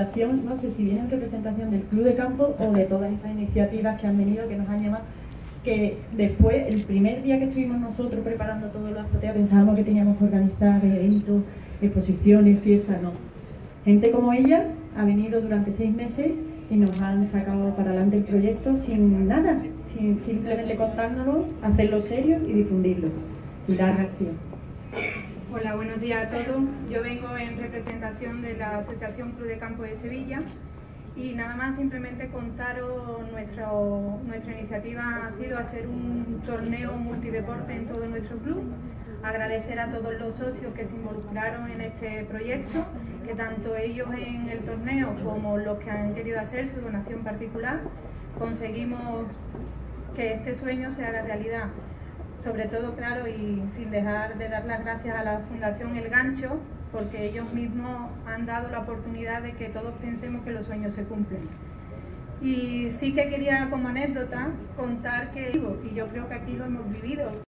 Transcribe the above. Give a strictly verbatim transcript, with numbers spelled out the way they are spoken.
No sé si viene en representación del Club de Campo o de todas esas iniciativas que han venido, que nos han llamado, que después, el primer día que estuvimos nosotros preparando todo la azotea, pensábamos que teníamos que organizar eventos, exposiciones, fiestas, no. Gente como ella ha venido durante seis meses y nos han sacado para adelante el proyecto sin nada, sin simplemente contárnoslo, hacerlo serio y difundirlo, y dar acción. Hola, buenos días a todos. Yo vengo en representación de la Asociación Club de Campo de Sevilla y nada más simplemente contaros nuestro, nuestra iniciativa ha sido hacer un torneo multideporte en todo nuestro club. Agradecer a todos los socios que se involucraron en este proyecto, que tanto ellos en el torneo como los que han querido hacer su donación particular, conseguimos que este sueño se haga realidad. Sobre todo, claro, y sin dejar de dar las gracias a la Fundación El Gancho, porque ellos mismos han dado la oportunidad de que todos pensemos que los sueños se cumplen. Y sí que quería, como anécdota, contar que, y yo creo que aquí lo hemos vivido,